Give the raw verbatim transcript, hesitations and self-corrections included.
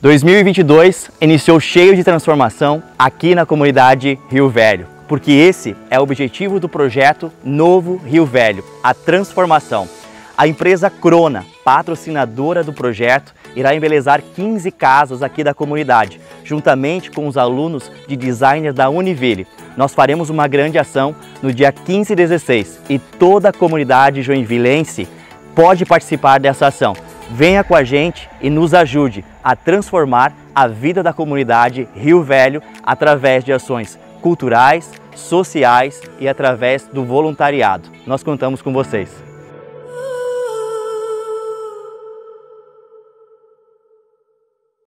dois mil e vinte e dois iniciou cheio de transformação aqui na comunidade Rio Velho, porque esse é o objetivo do projeto Novo Rio Velho, a transformação. A empresa Krona, patrocinadora do projeto, irá embelezar quinze casas aqui da comunidade, juntamente com os alunos de designer da Univille. Nós faremos uma grande ação no dia quinze e dezesseis e toda a comunidade joinvilense pode participar dessa ação. Venha com a gente e nos ajude a transformar a vida da comunidade Rio Velho através de ações culturais, sociais e através do voluntariado. Nós contamos com vocês.